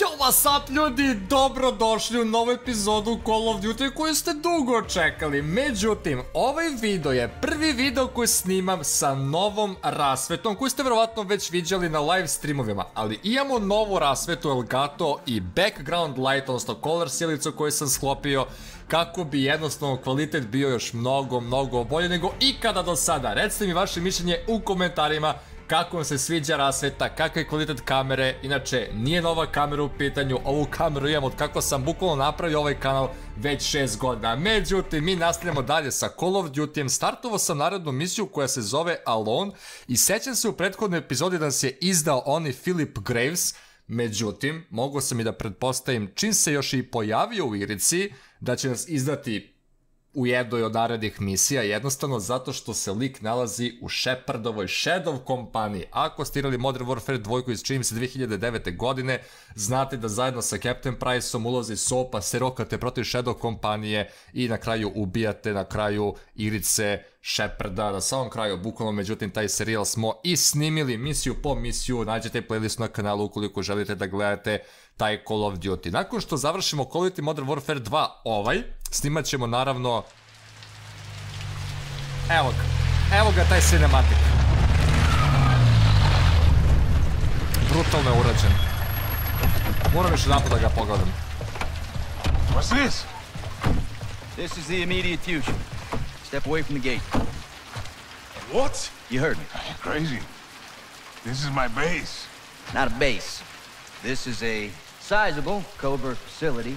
Yo, what's up ljudi, dobrodošli u novu epizodu Call of Duty koju ste dugo čekali. Međutim, ovaj video je prvi video koji snimam sa novom rasvetom koju ste verovatno već viđali na live streamovima, ali imamo novu rasvetu Elgato i background light, odnosno color sjelicu koju sam sklopio kako bi jednostavno kvalitet bio još mnogo bolje nego ikada do sada. Recite mi vaše mišljenje u komentarima. Kako vam se sviđa rasveta, kakav je kvalitet kamere, inače nije nova kamera u pitanju, ovu kameru imam od kako sam bukvalno napravio ovaj kanal već 6 godina. Međutim, mi nastavljamo dalje sa Call of Duty-em, startovao sam narednu misiju koja se zove Alone i sećam se u prethodnoj epizodi da se izdao onaj Philip Graves, međutim, mogao sam i da pretpostavim čim se još i pojavio u igrici da će nas izdati u jednoj od narednih misija, jednostavno zato što se lik nalazi u Shepherdovoj Shadow kompaniji. Ako ste igrali Modern Warfare 2 iz čini mi se 2009. godine, znate da zajedno sa Captain Priceom ulozi Soapa se rokate protiv Shadow kompanije i na kraju ubijate na kraju igrice Shepherda, na samom kraju, bukvalno. Međutim, taj serijal smo i snimili misiju po misiju, nađete playlist na kanalu ukoliko želite da gledate taj Call of Duty. Nakon što završimo Call of Duty Modern Warfare 2 snimat ćemo naravno, evo ga taj cinematik, brutalno je urađen, moram još napod da ga pogledam. What's this? This is the immediate future. Step away from the gate. What? You heard me. You're crazy. This is my base. Not a base. This is a sizable Cobra facility,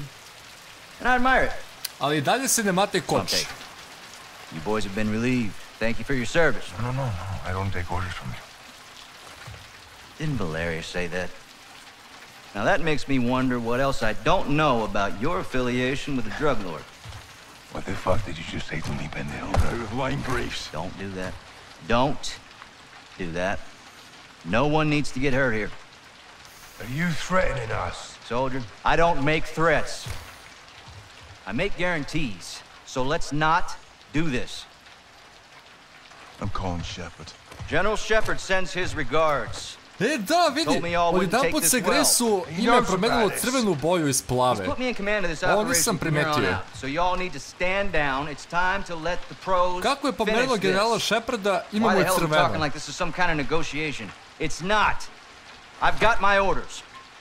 and I admire it. Ali dalje se nema te koči. You boys have been relieved. Thank you for your service. No. I don't take orders from you. Didn't Valeria say that? Now that makes me wonder what else I don't know about your affiliation with the drug lord. What the fuck did you just say to me, Pendel? Lying briefs. Don't do that. Don't do that. No one needs to get hurt here. Are you threatening us? Soldier, I don't make threats. I make guarantees, so let's not do this. I'm calling Shepherd. General Shepherd sends his regards. E da, vidi, odjedanput se Grace'u ime promenilo crvenu boju iz plave. Ovo nisam primetio. Kako je pomerilo generala Shepherda, imamo je crveno. I've got my orders,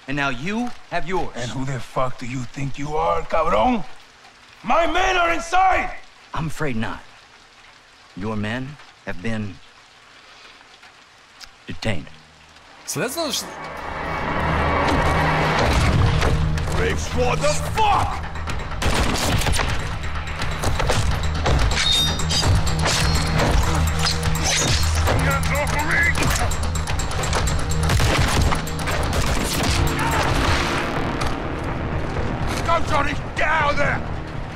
and now you have yours. And who the fuck do you think you are, cabrón? My men are inside! I'm afraid not. Your men have been detained. So that's not Riggs, what the fuck? Go, Johnny! Get out of there!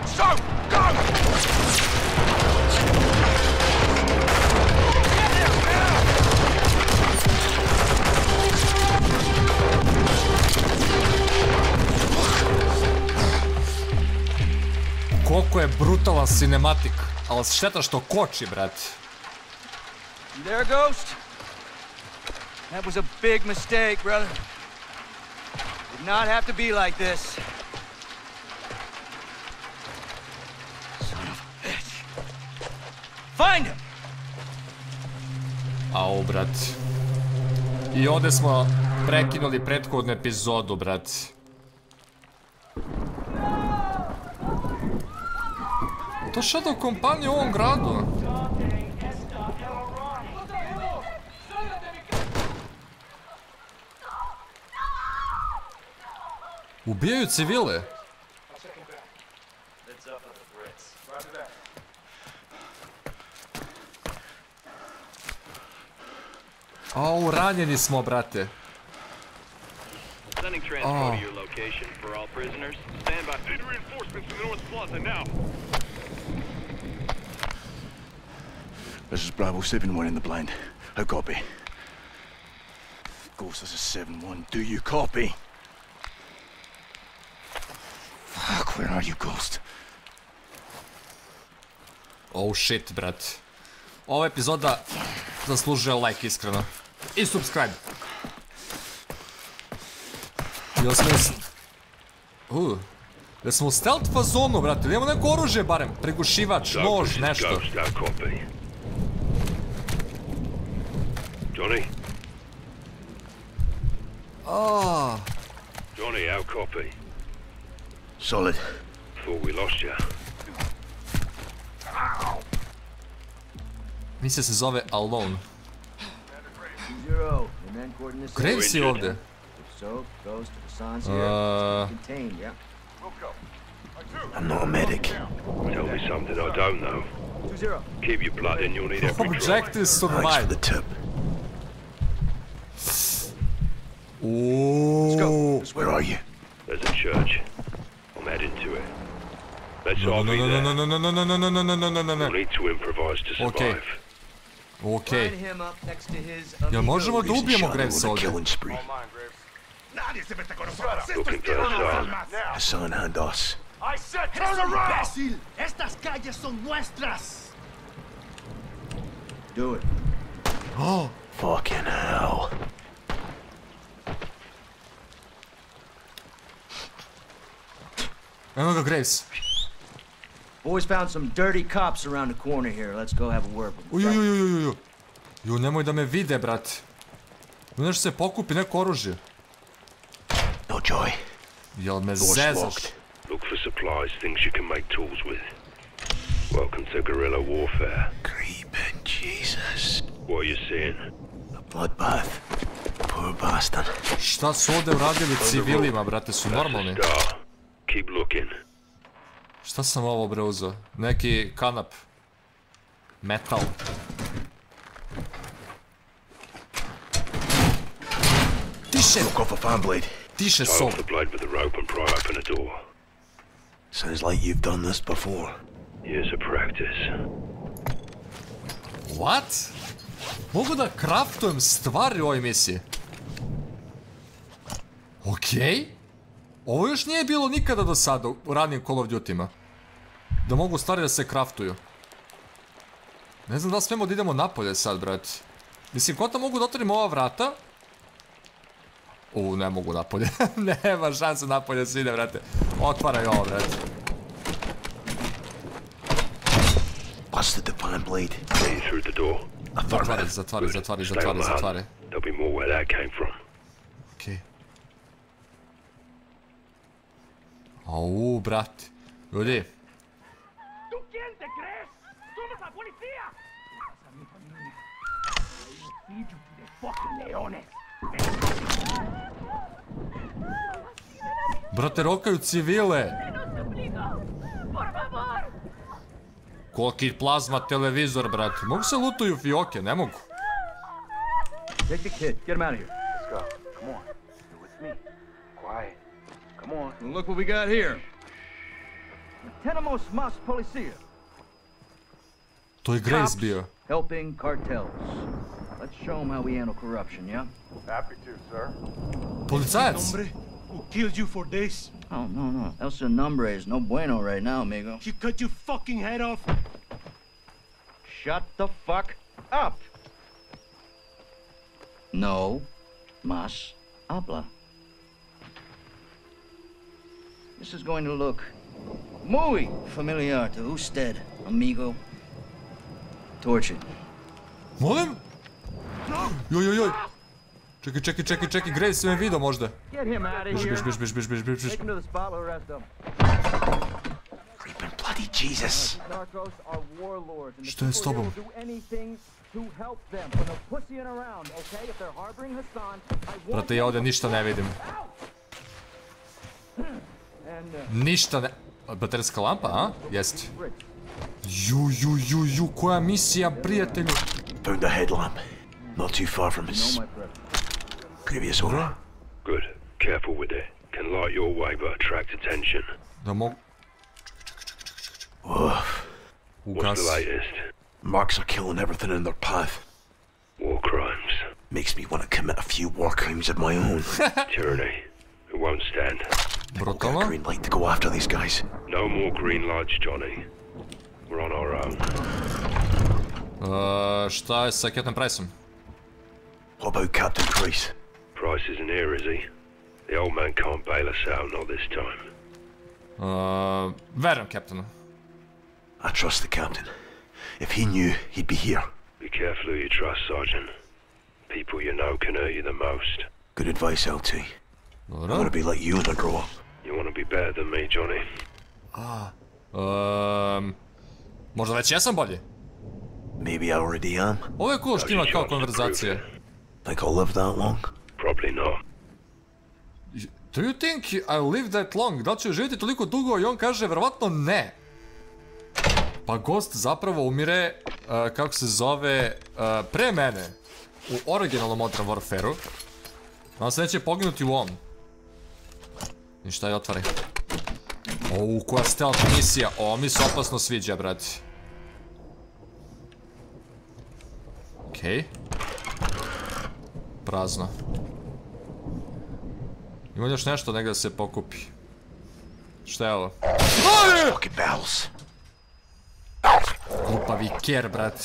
Soap! Go! Get him now! Koliko je brutalan cinematik, ali šteta što koči, brate. There, Ghost. That was a big mistake, brother. Did not have to be like this. Find him. Au, brat. I ovde smo prekinuli prethodnu epizodu, brat. To Shadow kompanija u ovom gradu. Ubijaju civile. Au, ranjeni smo, brate. This is Bravo 7-1 in the blind. I copy. Ghost, this is 7-1. Do you copy? Fuck, where are you, Ghost? Oh shit, brat. Ova epizoda zaslužuje like, iskreno. I subscribe. Jel smo... Jel smo u stealth fazonu, brate? Ili imamo neko oružje barem? Pregušivač, nož, nešto. Johnny? Johnny, how copy? Solid. Thought we lost you. Misija se zove Alone. Graves je ovdje. I'm not a medic. Tell me something I don't know. Keep your blood in, you'll need every drop. Objective survive. Ooh. Where are you? There's a church. I'm heading to it. Let's all be there. No. We'll need to improvise to survive. Okay. Jel možemo da ubijemo Gravesa ovdje? Looking for Hassan. Hassan and us. Estas calles son nuestras. Do it. Oh, fucking hell. Eno ga, Graves. Boys found some dirty cops around the corner here. Let's go have a word with them. Jo, nemoj da me vide, brate. Nešto se pokupi, neko oružje. No joy. Jel me zezaš? Look for supplies, things you can make tools with. Welcome to guerrilla warfare. Creepin' Jesus. What are you seeing? A bloodbath. Poor bastard. Šta su ovdje uradili civilima, brate, su normalni? Keep looking. Šta sam ovo breuzo? Neki kanap. Metal. Tiše! Tiše, Soap. Sounds like you've done this before. Years of practice. What? Mogu da craftujem stvari u ovoj misiji. Okej. Ovo još nije bilo nikada do sada u ranijim Call of Duty-ma. Da mogu stvari da se craftuju. Ne znam da li smemo da idemo napolje sad, brate. Mislim, kod da mogu da otvorim ova vrata? Ne mogu napolje. Nema šanse napolje se ide, brate. Otvaraj ovo, brate. Zatvari, zatvari. Okej. Au, brate. Ljudi. Brate, rokaju civile. Koliki plazma televizor, brate. Mogu se lutuju fioke, ne mogu. Take the kid, get him out of here. Let's go, come on. You're with me. Quiet. Come on, and look what we got here. Tenemos mas policia. To je Graves bio. Helping cartels. Let's show them how we handle corruption, yeah? Happy to, sir. Policajac. Who killed you for this? Oh, no. Elsa Nombre is no bueno right now, amigo. She cut your fucking head off. Shut the fuck up. No mas habla. This is going to look muy familiar to usted, amigo. Tortured. Molim? Joj. Čekaj, Graves se me vidio možda. Biš. Creepin' bloody Jesus. Što je s tobom? Brate, ja ovdje ništa ne vidim. Ništa ne... Baterska lampa, a? Jeste. Ju, koja misija, prijatelju? Found a headlamp. Not too far from his... previous order. Good. Careful with it. Can light your way, but attract attention. Da mogu... Uff. Ugas. What's the latest? Marks are killing everything in their path. War crimes. Makes me want to commit a few war crimes of my own. Tyranny. It won't stand. Brotova? Green light to go after these guys. No more green lights, Johnny. We're on our own. Šta je sa Captain Priceom? What about Captain Price? Price isn't here, is he? The old man can't bail us out, not this time. Where am Captain? I trust the Captain. If he knew, he'd be here. Be careful who you trust, Sergeant. People you know can hurt you the most. Good advice, LT. I want to be like you when I grow up. You want to be better than me, Johnny. Может, I check somebody? Maybe I already am. Ой, кошки, какая конверсация. Think I'll live that long? Probably not. Do you think I'll live that long? Da ću živjeti toliko dugo I on kaže verovatno ne. Pa Ghost zapravo umire, kako se zove, pre mene u originalnom Modern Warfare-u. Nadam se neće poginuti u ovom. I šta je otvari? O, koja stealth misija. O, mi se opasno sviđa, brati. Okej. Prazno. Ima još nešto negdje da se pokupi. Šta je ovo? Glupavi ker, brate.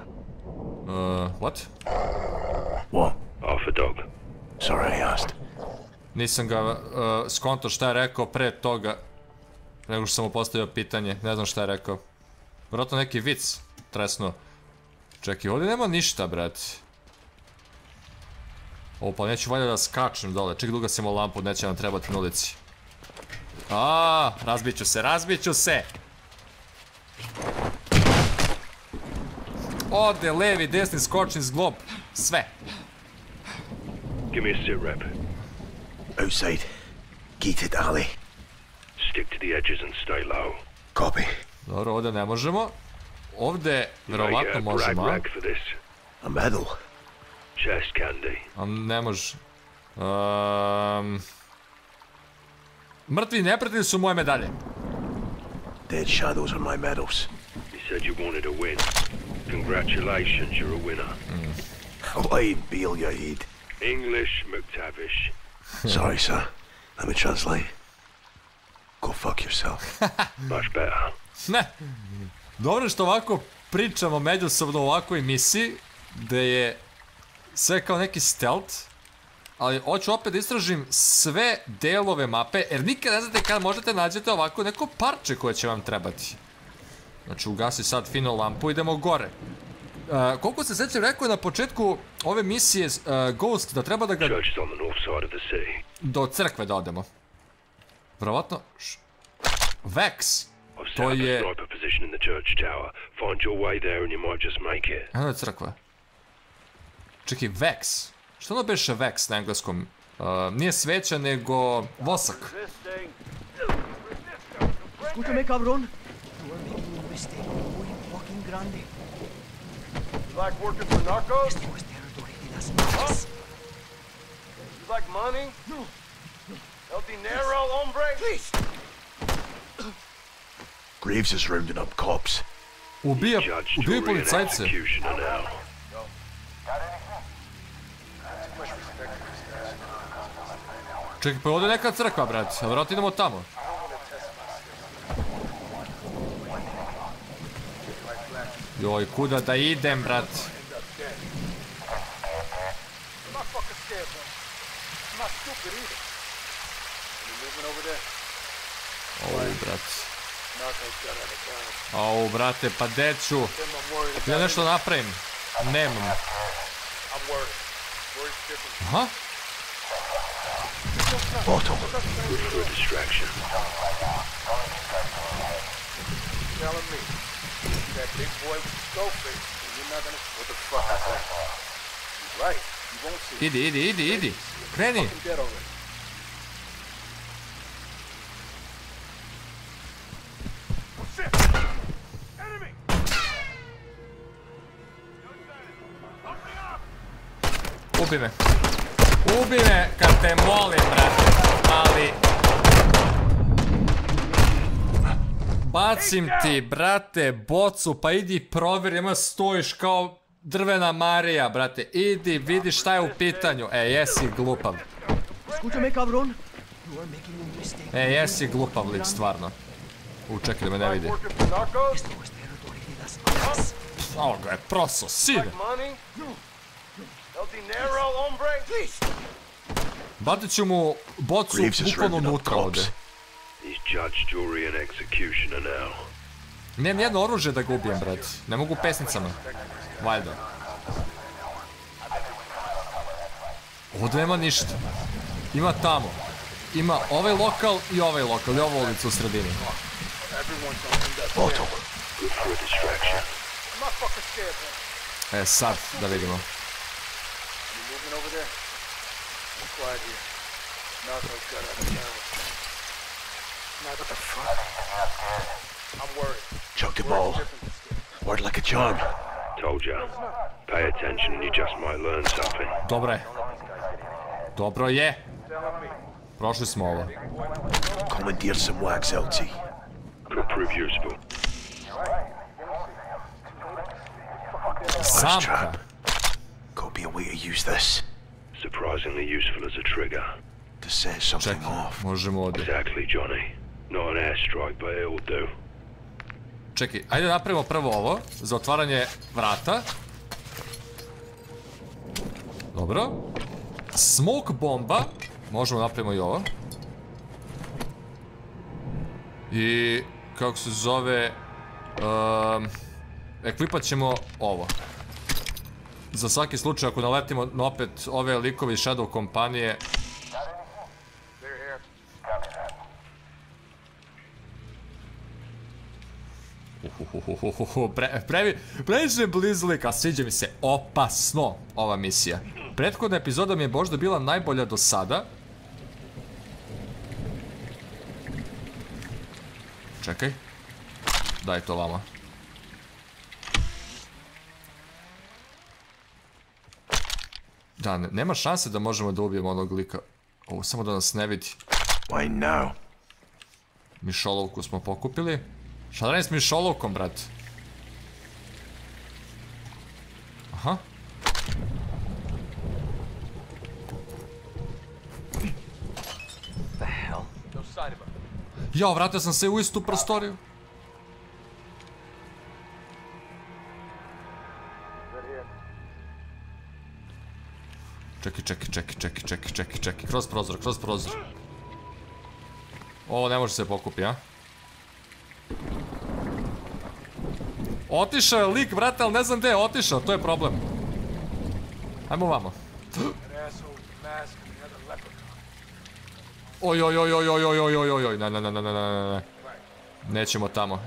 What? What? Half a dog. Sorry, I asked. Nisam ga skonto šta je rekao pre toga. Nego što sam mu postavio pitanje. Ne znam šta je rekao. Vjerojatno neki vic. Tresno. Čekaj, ovdje nema ništa, brati. O, pa neću valjda da skačem dole. Ček, duga sam o lampu, neće nam trebati na ulici. Aaaa, razbiću se! Ode, levi, desni, skočni, zglob. Sve. Give me a sit rep. Outside. Gated alley. Stick to the edges and stay low. Copy. Dobro, ovdje ne možemo. Ovdje, verovatno možemo. A medal. Chest candy. Ne može. Mrtvi neprijatelji su moje medalje. Dead shadows are my medals. He said you wanted a win. Congratulations, you're a winner. Why Bill your head? English McTavish. Sorry, sir. Let me translate. Go fuck yourself. Much better. Ne. Dobro što ovako pričamo međusobno u ovakvoj misiji, gde je sve kao neki stealth, ali hoću opet da istražim sve delove mape, jer nikad ne znate kad možete nađete ovako neko parče koje će vam trebati. Znači, ugasi sad fino lampu, idemo gore. Koliko se sećam rekao je na početku ove misije Ghost da treba da ga... Do crkve da odemo. Verovatno... Vex! To je... Eno je crkva. Čekaj, Vex. Što ono beše Vex na engleskom? Nije sveća, nego vosak. Skutame, cabron. Graves is rounding up cops. Ubije policajce. Čekaj, pa je ovdje neka crkva, brate, ali vjerojatno idemo tamo. Joj, kuda da idem, brate? Au, brate, pa deću. Ja nešto napravim. Nemam. Aha. Bottle. For distraction. Telling me that big boy with Soap face, you're not gonna. What the fuck is that? You're right. You won't see. Idi. Kreni. What's it? Ubi me kad te molim, brate, ali... Bacim ti, brate, bocu, pa idi provjeri, ima stojiš kao drvena Marija, brate, idi, vidi šta je u pitanju. E, jesi glupav. E, jesi glupav lik, stvarno. Čekaj da me ne vidi. Ovo ga je proso, sive. Batit ću mu bocu bukvalno unutra ovdje. Nijem jedno oružje da ga ubijem, brad. Ne mogu pesnicama. Valjda. Ovdje nema ništa. Ima tamo. Ima ovaj lokal i ovu ulicu u sredini. Otov. E, sad da vidimo. Chuck the ball. Word like a charm. Told you. Pay attention, you just might learn something. Dobre. Dobro je. Prošli smo ovo. Commandeer some wax LT. Could prove useful. Samka. Could be a way to use this. Surprisingly useful as a trigger. To set something off. Možemo ovdje. Exactly, Johnny. Not an airstrike, but it will do. Čekaj, ajde napravimo prvo ovo za otvaranje vrata. Dobro. Smoke bomba. Možemo napravimo i ovo. I... kako se zove... eklipat ćemo ovo. Za svaki slučaj ako naletimo na opet ove likove iz Shadow kompanije. Previše blizu lika, sviđa mi se opasno ova misija. Prethodna epizoda mi je možda bila najbolja do sada. Čekaj. Daj to vama. Da, nema šanse da možemo da ubijemo onog lika. Ovo, samo da nas ne vidi. Mišolovku smo pokupili. Šta da radim s mišolovkom, brat? Aha. Jao, vratio sam se u istu prostoriju. Čekaj. Kroz prozor. Ovo ne može se pokupi, a? Otišao je lik, brate, ali ne znam gdje je otišao, to je problem. Ajmo vamo. Oj, ne. Nećemo tamo.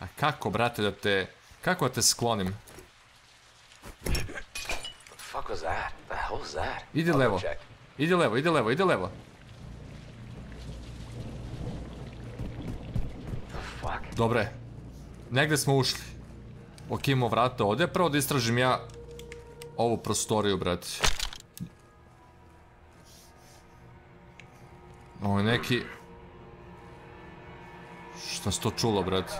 A kako, brate, da te... kako da te sklonim? Idi levo. Dobre. Negde smo ušli. Ok, imamo vrata ovdje. Prvo da istražim ja ovu prostoriju, brate. Ovo je neki... šta se to čulo, brate?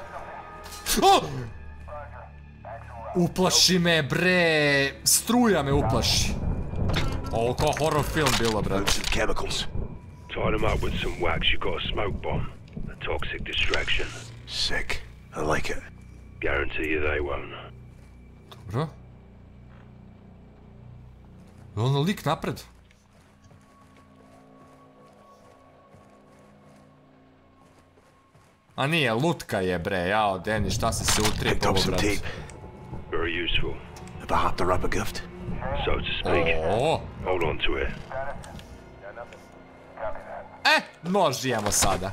Uplaši me, bre! Struja me uplaši. Ovo kao horror film bilo, brate. Tie them up with some wax, you got a smoke bomb. A toxic distraction. Sick, I like it. Guarantee you they won't. Dobro. Je ono lik napred? A nije, lutka je, bre, jao, Deni, šta si se utripalo, brat? Very useful. Have I hopped her up a gift? So to speak. Hold on to it. E, nož imamo sada.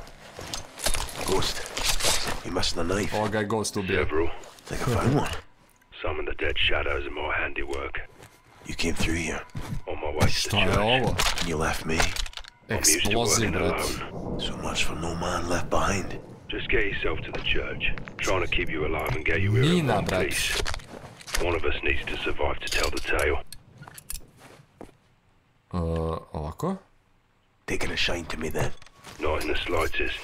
Ghost. He must have the knife. Oh, guy, Ghost will be. Several. Think I found one. Some of the dead shadows are more handiwork. You came through here. On my way to the church. And you left me. Explosive. So much for no man left behind. Just get yourself to the church. Trying to keep you alive and get you here in one piece. One of us needs to survive to tell the tale. Alako? Taking a shine to me then. Not in the slightest.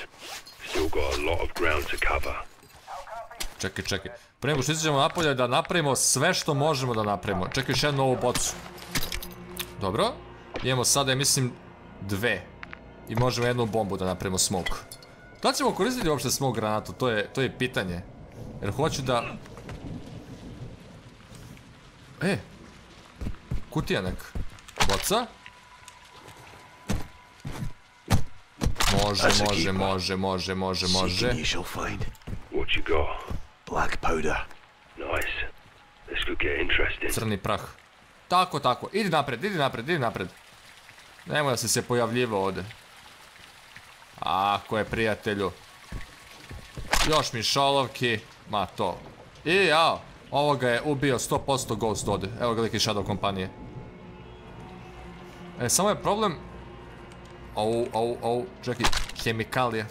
Still got a lot of ground to cover. Čekaj, čekaj. Prije nego što izađemo napolje da napravimo sve što možemo da napravimo. Čekaj još jednu ovu bocu. Dobro. Imamo sada, mislim, dve. I možemo jednu bombu da napravimo smoke. Da li ćemo koristiti uopšte smoke granatu? To je pitanje. Jer hoću da... E! Kutija neka. Boca. Može. What you got? Black powder. Nice. This could get interesting. Crni prah. Tako. Idi napred. Nemoj da si se pojavljivao ovde. Ako je, prijatelju. Još mi šalovki. Ma to. I jao. Ovo ga je ubio 100% Ghost ovde. Evo ga liki Shadow kompanije. E, samo je problem... Au. Čekaj. Hemikalije.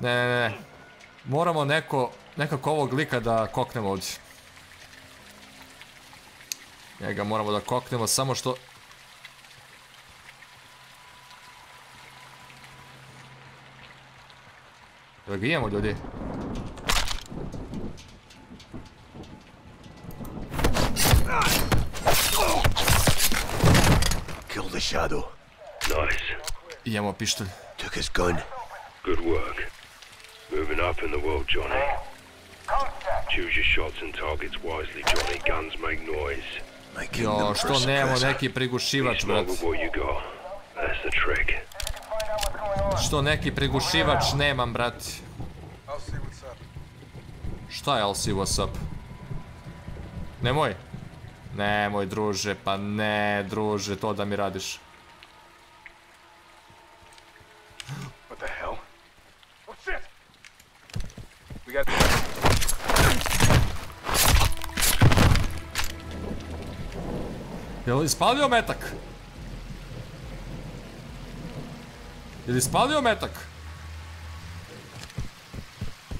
Ne. Moramo nekako ovog lika da koknemo ovdje. Njega moramo da koknemo, samo što... Da ga imamo, ljudi. Kill the shadow. Nice. Imamo pištolj. Took his gun. Good work. Moving up in the world, Johnny. Choose your shots and targets wisely, Johnny. Guns make noise. Jo, što nemamo neki prigušivač, brat. Nemam, brat. Šta je I'll see what's up? Nemoj, druže, pa ne, druže, to da mi radiš. Jel' ispalio metak?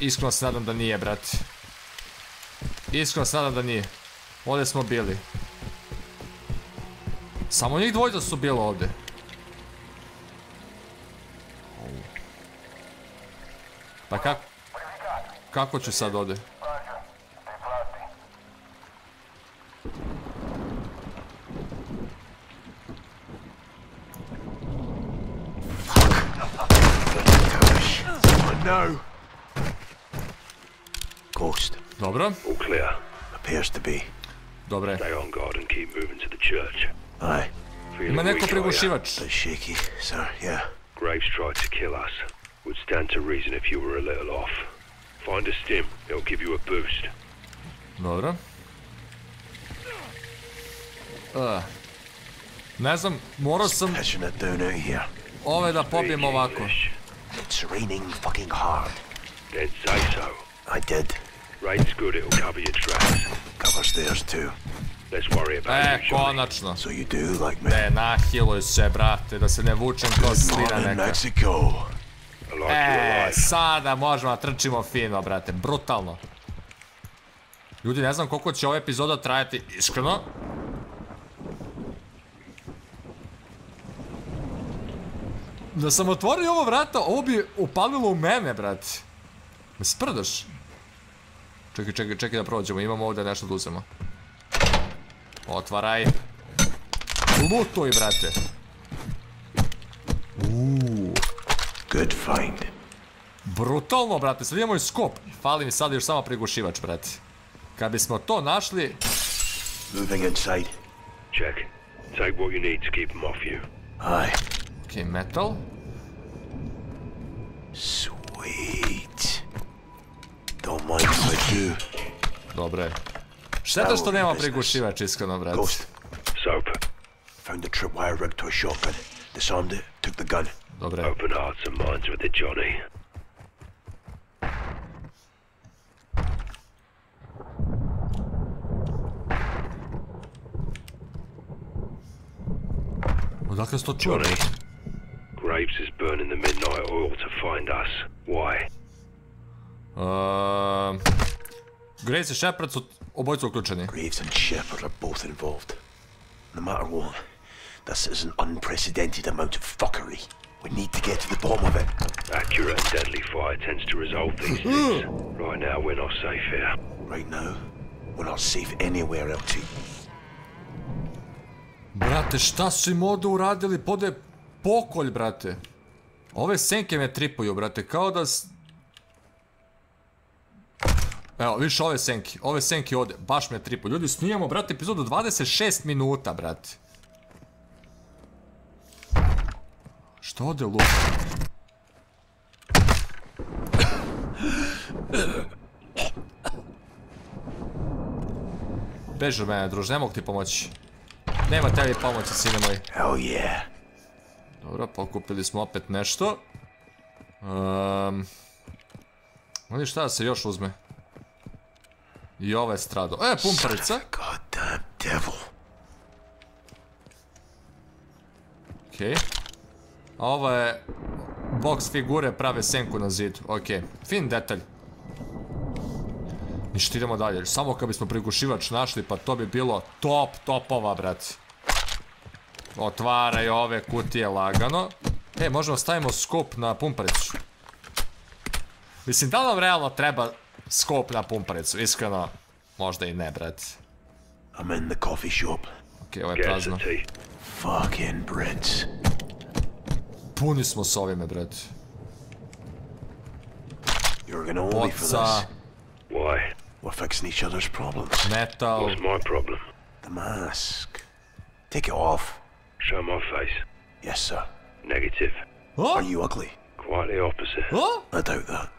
Iskreno se nadam da nije, brati. Ovdje smo bili. Samo njih dvojica su bilo ovdje. Pa kako? Kako ću sad ovdje? Ghost. Dobro. All clear. Appears to be. Dobre. Stay on guard and keep moving to the church. Aye. Ima neko prigušivač. Shaky, sir. Yeah. Graves tried to kill us. Would stand to reason if you were a little off. Find a stim. It'll give you a boost. Dobro. Ne znam, morao sam ove da pobijem ovako. It's raining fucking hard. Did say so. I did. Rain's good, it'll cover your tracks. Covers theirs too. Let's worry about you, konačno. So you do like me. Ne, nahiluj se, brate, da se ne vučem kao slina neka. E, sada možemo da trčimo fino, brate, brutalno. Ljudi, ne znam koliko će ova epizoda trajati, iskreno. Da sam otvorio ovo vrata, ovo bi upalilo u mene, brati. Me sprdaš? Čekaj da prođemo, imamo ovdje nešto da uzemo. Otvaraj. Lutuj, brate. Good find. Brutalno, brate, sad imamo i skop. Fali mi sad još samo prigušivač, brati. Kad bismo to našli... Moving inside. Check. Take what you need to keep them off you. Aye. Ok, metal. Sweet. Don't mind if I do. Dobro je. Šteta što nema prigušivač, iskreno, brate. Ghost. Soap. Found a tripwire rigged to a shotgun. Disarmed it, took the gun. Dobro je. Open hearts and minds with it, Johnny. Odakle se to čuo? Graves is burning the midnight oil to find us. Why? Graves i Shepherd su obojicu uključeni. Graves and Shepherd are both involved. No matter what, this is an unprecedented amount of fuckery. We need to get to the bottom of it. Accurate and deadly fire tends to resolve these things. Right now, we're not safe here. Right now, we're not safe anywhere else. Brate, šta su im ovdje uradili? Pode pokolj, brate. Ove senke me tripuju, brate, kao da... Evo, vidiš ove senke ovdje, baš me tripuju. Ljudi, snimamo, brate, epizodu 26 minuta, brate. Šta ovdje lupa? Beži od mene, druž, ne mogu ti pomoći. Nema tebi pomoći, sine moji. Oh yeah. Dobro, pokupili smo opet nešto. Vidi šta da se još uzme. I ova je strado. E, pumparica. Okej. A ova je... Box figure prave senku na zidu. Okej, fin detalj. Ništa, idemo dalje. Samo kad bismo prigušivač našli, pa to bi bilo top topova, brati. Otvaraj ove kutije lagano. E, možemo stavimo skop na pumparicu. Mislim, da li nam realno treba skop na pumparicu? Iskreno, možda i ne, brati. Okej, ovo je prazno. Puni smo s ovime, brati. Boca. We're fixing each other's problems. Metal. What's my problem? The mask. Take it off. Show my face. Yes, sir. Negative. Are you ugly? Quite the opposite. I doubt that.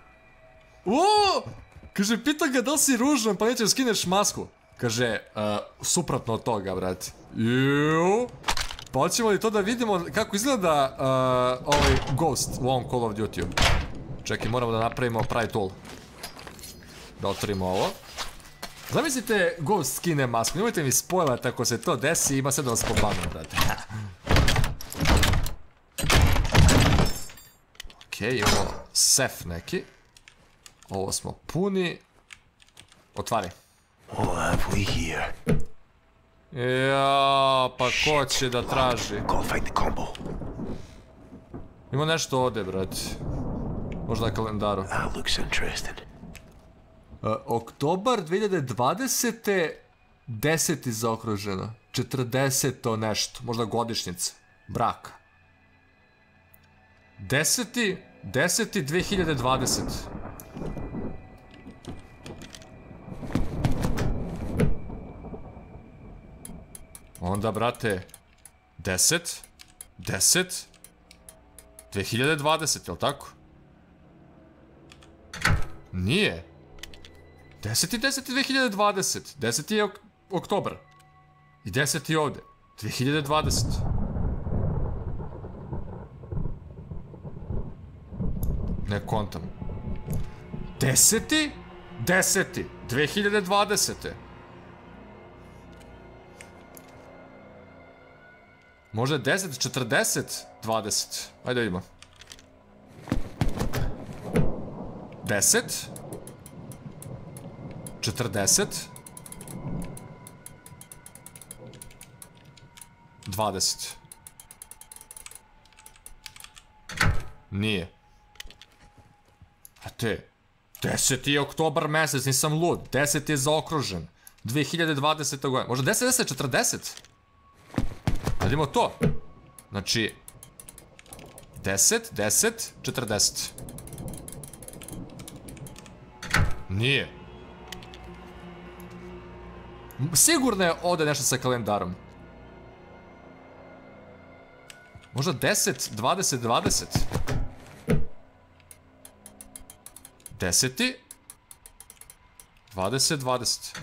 Kaže, pita ga da li si ružan, pa neće skineš masku. Kaže, suprotno od toga, brate. Juuu. Pa hoćemo li to da vidimo kako izgleda ovaj Ghost u ovom Call of Duty-u. Čekaj, moramo da napravimo pravi tool. Da otvorimo ovo. Zamislite, Ghost skine masku. Nemojte mi spojlat ako se to desi. Ima sve da vas pobavim, brate. Okej, imamo sef neki. Ovo smo puni. Otvari. Jao, pa ko će da traži? Ima nešto ovdje, brate. Možda na kalendaru. Oktobar 2020. 10. zaokruženo. 40. nešto. Možda godišnjica. Braka. 10. 10. 2020. Onda, brate, 10. 10. 2020, jel' tako? Nije. 10.10.2020, 10. je oktobar i 10. je ovdje, 2020. Ne kontam. 10.10.2020. Možda je 10.40.20, ajde vidimo. 10. 40. 20. Nije. A te, 10. je oktobar mesec, nisam lud. 10. je zaokružen. 2020. godine. Možda 10, 10, 40? Radimo to. Znači, 10, 10, 40. Nije. Sigurno je ovdje nešto sa kalendarom. Možda 10, 20, 20. 10. 20, 20.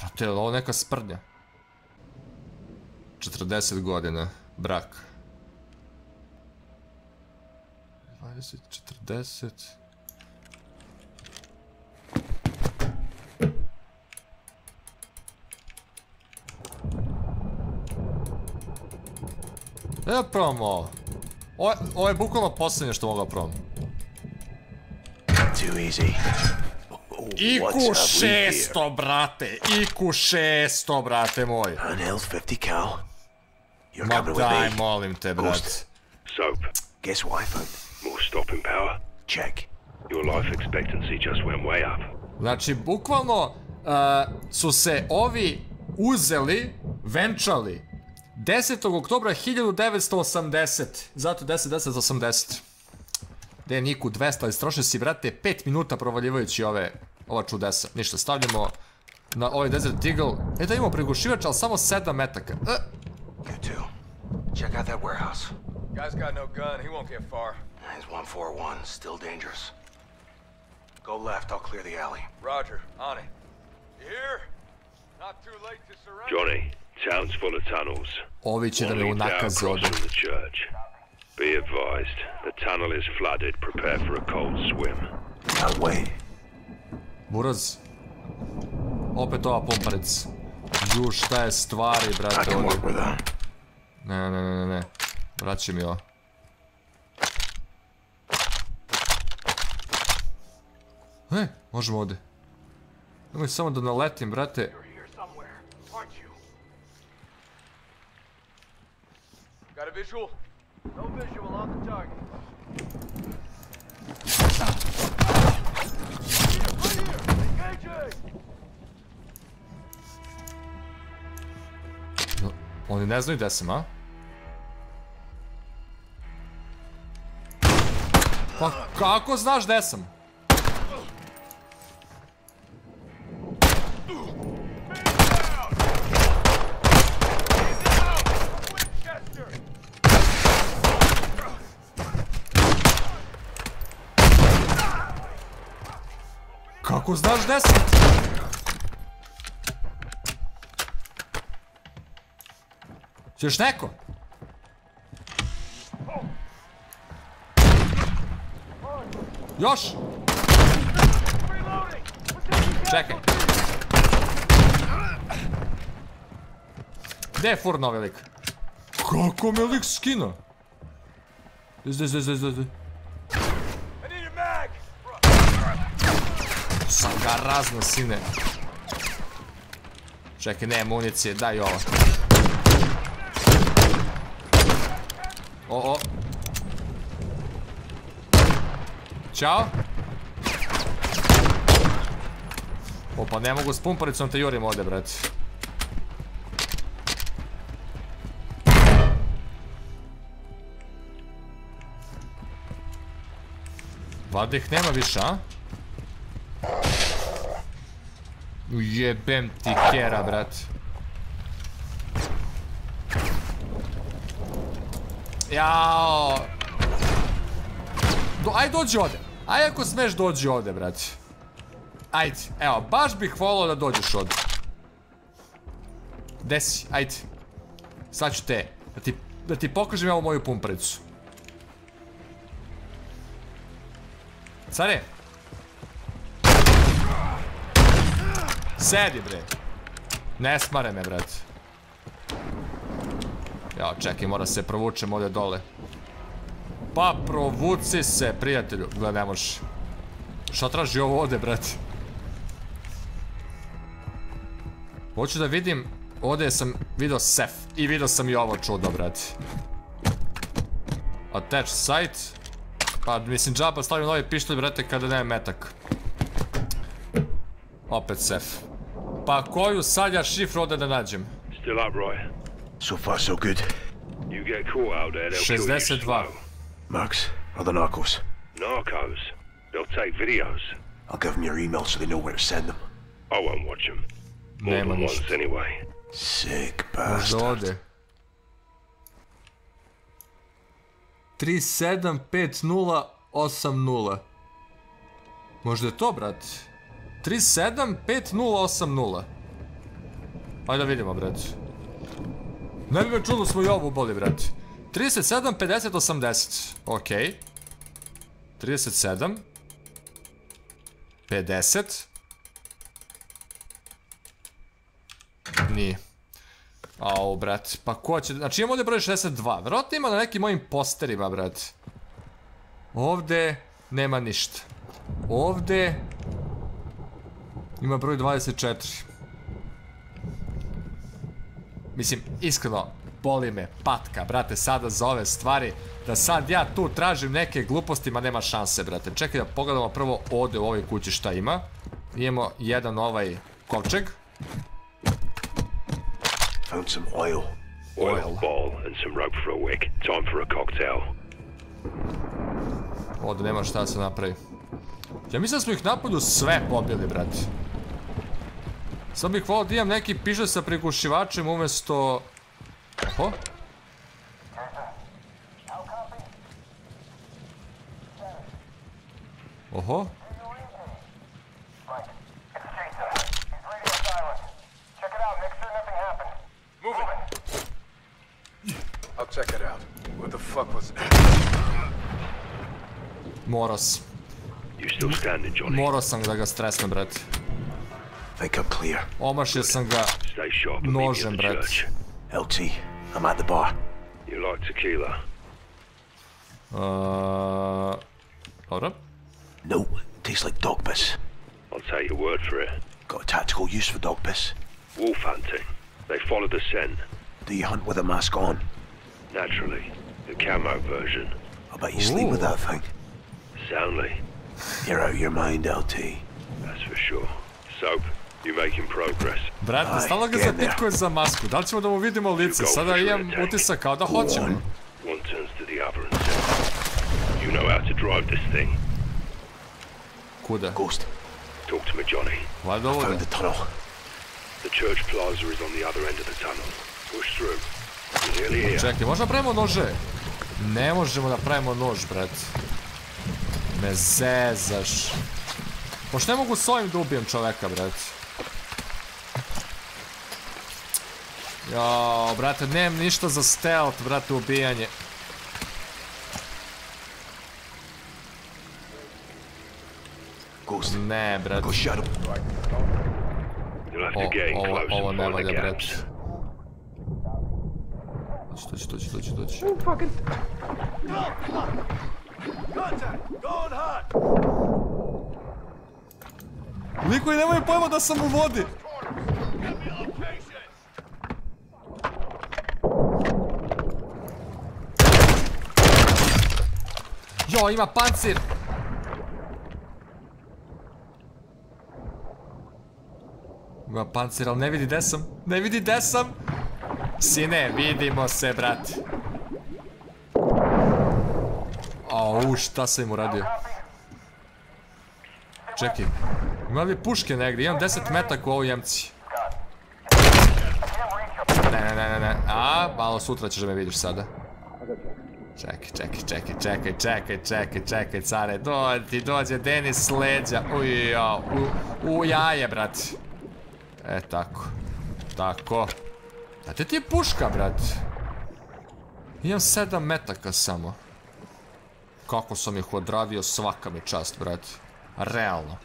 Prate, je li ovo neka sprdnja? 40 godina. Brak. 20, 40... Ajde da probamo ovo. Ovo je bukvalno posljednje što mogu da probam. too easy. Oh, iku 600, brate. Iku 600, brate moj. An L50 cal. You're coming with me. Molim te, brate. Soap. Guess what I found? More stopping power. Check. Your life expectancy just went way up. Znači, bukvalno su se ovi uzeli, venčali 10. oktobra 1980. Zato 10-10-80. Gde je Niku 200, ali strašno si, vrate, 5 minuta provaljivajući ova čudesa. Ništa, stavljamo na ovaj Desert Eagle. E da imamo prigušivač, ali samo 7 metaka. Check out that warehouse. Guy's got no gun, he won't get far. He's 141, still dangerous. Go left, I'll clear the alley. Roger, on it. You hear? Not too late to surrender. Johnny, town's full of tunnels. Ovi će da me unakaze ovdje. Be advised, the tunnel is flooded. Prepare for a cold swim. No way. Buraz. Opet ova pomparec. Ju, šta je stvari, brate, ovdje. Ne. Vraći mi ovo. E, možemo ovdje. Nemoj samo da naletim, brate. Oni ne znaju gdje sam, a? Pa kako znaš gdje sam? Kako znaš gdje sam? Još neko? Još? Čekaj. Gdje je furno ovaj lik? Kako me lik skino? Zdaj. Sam ga razno, sine. Čekaj, ne, municije, daj ovo. O, o. Ćao. O, pa ne mogu s pumparicom te jurim ovdje, brate. Valjda ih nema više, a? Ujebem ti kjera, brat. Jao. Aj, dođi ovdje. Aj, ako smeš, dođi ovdje, brat. Ajde, evo, baš bih volao da dođeš ovdje. Gde si, ajde. Sad ću te, da ti pokažem ovu moju pumparicu. Care. Sedi, bre. Ne smare me, brate. Jao, čekaj, mora se provučem ovdje dole. Pa provuci se, prijatelju. Gle, ne može. Šta traži ovo ovdje, brate? Hoću da vidim. Ovdje sam vidio sef. I vidio sam i ovo čudo, brate. Attach sight. Pa, mislim, džaba stavim novi pištolj, brate, kada nema metak. Opet sef. Pa koju sad ja šifru ovdje da nađem? 62. Max, are the narcos? Narcos? They'll take videos. I'll give them your email so they know where to send them. I won't watch them. More than once anyway. Sick bastard. 375080. Možda je to, brat? 375080. Ajde da vidimo, brat. Ne bi me čulo smo i ovu boli, brat. 375080. Okej. 37 50. Nije. Au, brat, pa ko će... Znači imam ovdje broj 62. Vjerojatno ima na nekim mojim posterima, brat. Ovdje nema ništa. Ovde ima broj 24. Mislim, iskreno, boli me patka, brate, sada za ove stvari, da sad ja tu tražim neke gluposti, ma nema šanse, brate. Čekaj da pogledamo prvo ovde u ovoj kući šta ima. Imamo jedan ovaj kovčeg. Found some oil. Oil ball and some rope for a wick. Time for a cocktail. Ovde nema šta se napravi. Ja mislim da smo ih napolju sve pobili, brate. Sad bih volio da imam neki pižar sa prigušivačem umesto... Oho? Oho? Morao sam. Morao sam da ga stresnem, brate. Omašio sam ga nožem, brate. LT, I'm at the bar. You like tequila? Dobro. No, tastes like dog piss. I'll take your word for it. Got a tactical use for dog piss. Wolf hunting. They follow the scent. Do you hunt with a mask on? Naturally, the camo version. I bet you sleep with that thing. Soundly. You're out of your mind, LT. That's for sure. Soap. Brate, stalo ga zatitkuje za masku. Da li ćemo da mu vidimo lice? Sada imam utisak kao da hoćemo. Kuda? Vada ovdje. Čekaj, možda pravimo nože? Ne možemo da pravimo nož, brate. Me zezaš. Možda ne mogu s ovim da ubijem čoveka, brate. Jao, brate, nemam ništa za stealth, brate, ubijanje. Ne, brate. Ovo ne valja, brate. Dođi. Likovi nemaju pojma da sam u vodi. Jo, ima pancir! Ima pancir, ali ne vidi gde sam. Ne vidi gde sam! Sine, vidimo se, brate. Au, šta sam im uradio? Čekaj. Ima li puške negdje? Imam 10 metaka u ovoj jemci. Ne. A, malo sutra ćeš da me vidiš sada. Čekaj, care, dođe Denis leđa, u jaje, brate. E, tako. Znate ti je puška, brate. Imam 7 metaka samo. Kako sam ih odradio, svaka mi čast, brate. Realno.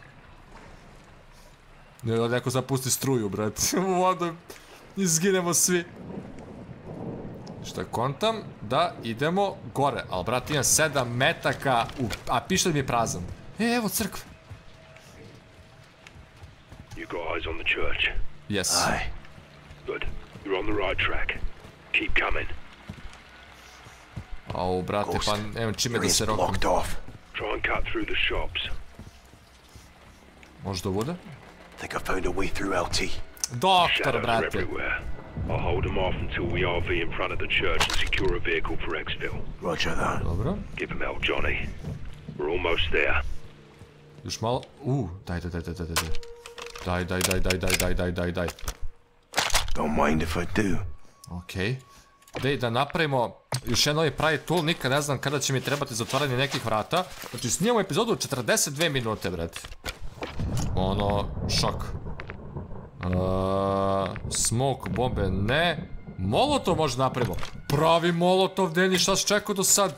Neko zapusti struju, brate. U vodu izginemo svi. Šta kontam, da idemo gore, ali brate imam 7 metaka, a pištolj mi je prazan. E, evo crkva. Yes. Au, brate, pa nemam čime da se rokam. Možda bude? Doktor, brate. I'll hold them off until we RV in front of the church and secure a vehicle for Exville. Roger that. Dobro. Give them out, Johnny. We're almost there. Još malo. Daj. Don't mind if I do. Okej. Dej, da napravimo još jedan ovaj pravi tool, nikad ne znam kada će mi trebati za otvaranje nekih vrata. Znači, snimamo epizodu 42 minute, brate. Ono, šok. Smoke bombe, ne. Molotov možda napravimo. Pravi molotov, Deni, šta si čekao do sad?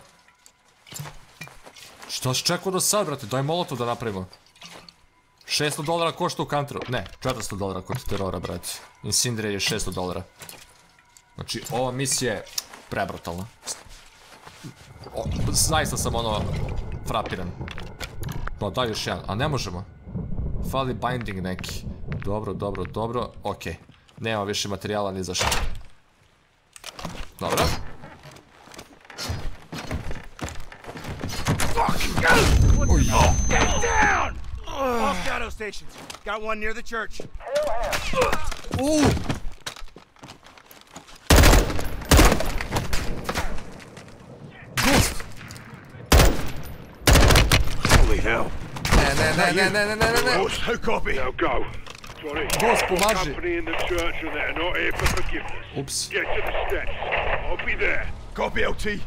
Šta si čekao do sad, brate? Daj molotov da napravimo. $600 košta u kantru. Ne, $400 kod terora, brate. Incendiary je $600. Znači, ova misija je prebrutalna. Najsta sam ono frapiran. Pa daj još jedan, a ne možemo. Fali binding neki. Dobro, dobro, dobro, okej. Nema više materijala ni za šta. Dobro. All Shadow stations. Got one near the church. Ooh. Ghost. Holy hell. No. Ghost, who copy? Now go. Sorry. Ghost, pomaži. Company in the church and they're not here for forgiveness. Oops. Get to the steps. I'll be there. Copy, LT.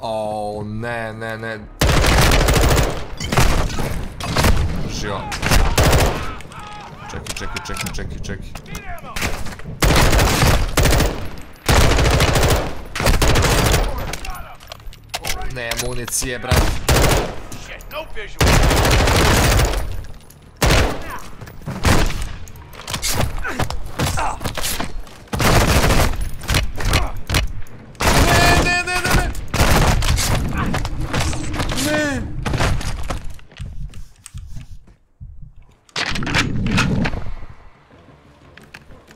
Oh, ne. Žio. Čeki. Ne, municije, brate.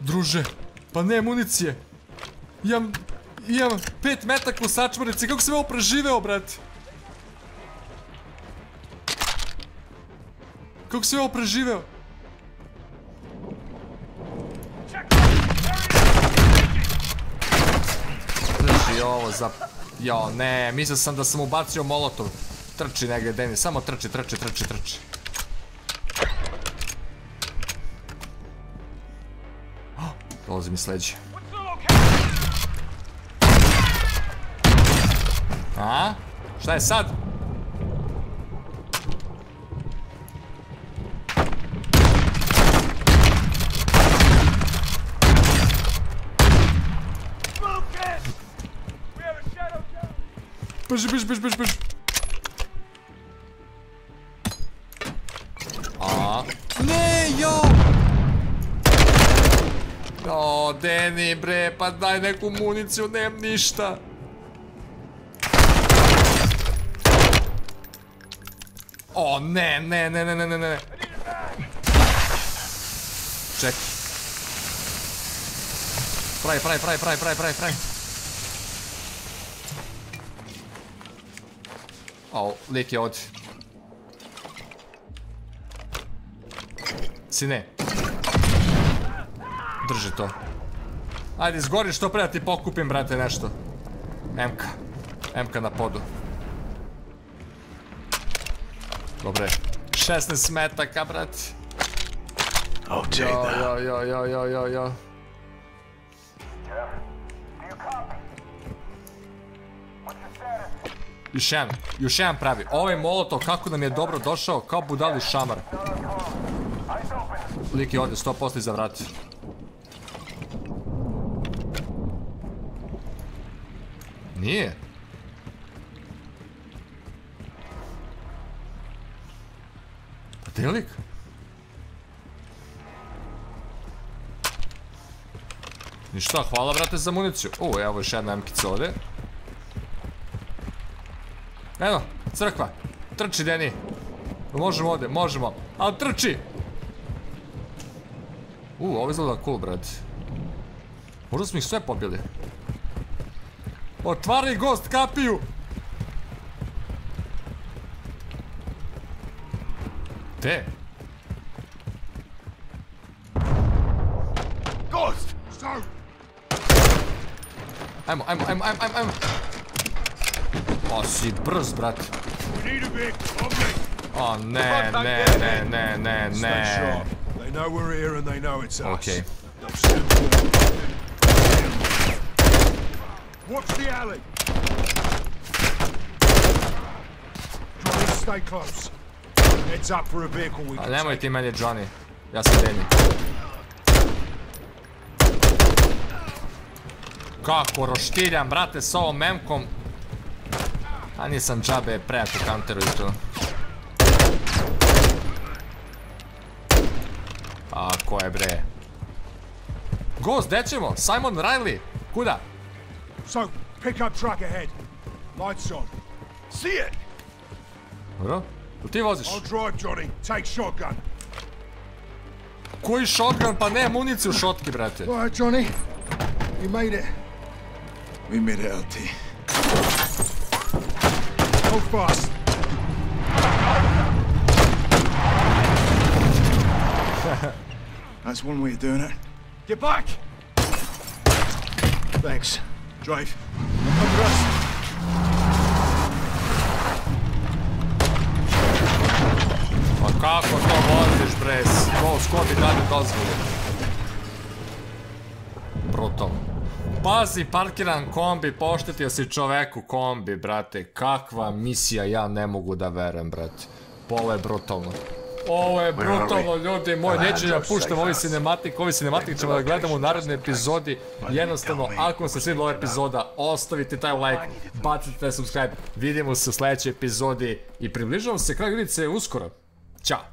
Druže, pa ne municije. Imam 5 metaka u sačmarici, kako sam ovo preživeo, brate? Drži ovo za... Jo, ne, mislio sam da sam ubacio molotov. Trči negdje, Denis, samo trči. Dolazi mi sledeće. A? Šta je sad? Beži. A? Ne, jo! O, Deni, bre, pa daj neku municiju, nemam ništa. O, ne. Čekaj. Pravi. O, lik je ovdje. Sine. Drži to. Ajde, izgori što pre da ti pokupim, brate, nešto. MK na podu. Dobre. 16 metaka, brate. Jo. Još jedan pravi. Ovaj molotov kako nam je dobro došao, kao budali šamar. Lik je ovdje, 100% iza vrata. Nije. Pa gdje je lik? Ništa, hvala brate za municiju. U, evo još jedna emkica ovdje. Eno, crkva. Trči, Deni. Možemo ovdje, možemo. Ali trči! U, ovo izgleda cool, brate. Možda smo ih sve pobili. Otvaraj, Ghost, kapiju! Gde? Ghost! Ajmo! O, si brz, brat. O, ne. Okej. Watch the alley. Johnny, stay close. Heads up for a vehicle we can take. Nemoj ti meni, Johnny. Ja sam Deni. Kako roštiljam, brate, s ovom memkom. A nisam džabe prejak u kanteru i tu. A, ko je bre? Ghost, gdje ćemo? Simon Riley. Kuda? Soap, pick up truck ahead. Lights on. See it! Dobro. Ili ti voziš? Koji shotgun? Pa ne, municiju u šotki, brate. Ovo je, Johnny. Ima ide. Ima ide, LT. Hold fast. That's one way of doing it. Get back! Thanks. Drive. Under us. Pa kako to voziš, brez? Ko bi dalje dozvoli? Brutalno. Pazi, parkiran kombi, poštetio si čoveku kombi, brate. Kakva misija, ja ne mogu da verujem, brate. Ovo je brutalno. Ovo je brutalno, ljudi moji, neću da puštam ovi cinematik ćemo da gledamo u narednoj epizodi. Jednostavno, ako vam se svidjela ova epizoda, ostavite taj like, bacite subscribe, vidimo se u sledećoj epizodi i približamo se kraju, vidite se uskoro. Ćao!